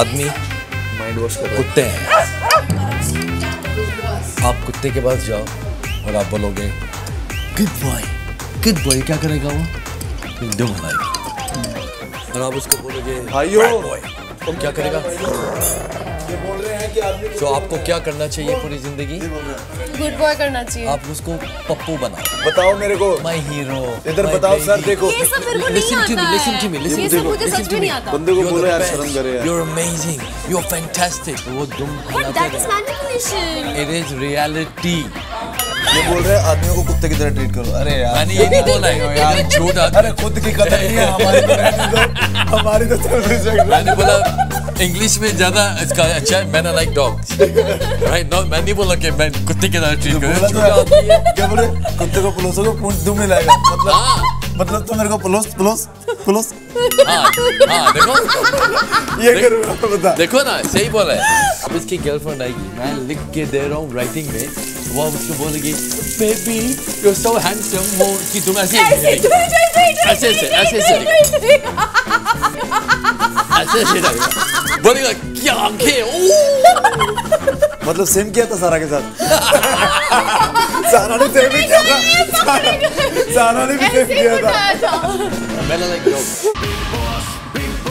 आदमी mind wash कर कुत्ते हैं। आप कुत्ते के पास जाओ और आप बोलोगे गुड बॉय, क्या करेगा वो? Don't like. और आप उसको बोलोगे भाइयों तुम क्या करेगा? ये बोल रहे हैं कि आदमी तो आपको क्या करना चाहिए पूरी जिंदगी? गुड बॉय करना चाहिए। आप उसको पप्पू बनाओ, बताओ मेरे को माय हीरो। इधर बताओ सर, देखो बंदे को बोलो यार, शर्म करे यार। You are amazing, you are fantastic. वो दुम इट इज रियलिटी। ये बोल रहे हैं आदमियों को कुत्ते की तरह ट्रीट करो। अरे यार मैंने ये नहीं बोला यार, झूठ। अरे खुद की कदर नहीं है हमारी तो मैंने बोला इंग्लिश में ज्यादा इसका अच्छा है। Man like dogs right. No मैंने बोला कि मैं कुत्ते की तरह ट्रीट करूं। क्या बोले? कुत्ते को पुलोसोगे पूंछ दुम हिलाएगा। मतलब तो मेरे को पुलोस पुलोस पुलोस। हां देखो ये करूंगा, बता। देखो ना सही बोला है। अब इसकी गर्लफ्रेंड आएगी, मैं लिख के दे रहा हूं राइटिंग में। वो उसको बोलेगी baby you are so handsome. वो कि तुम ऐसे ऐसे बोलेगा क्या आंखें। मतलब सेम किया था सारा के साथ। सारा ने सेम किया था, सारा ने भी सेम किया था। मैंने लाइक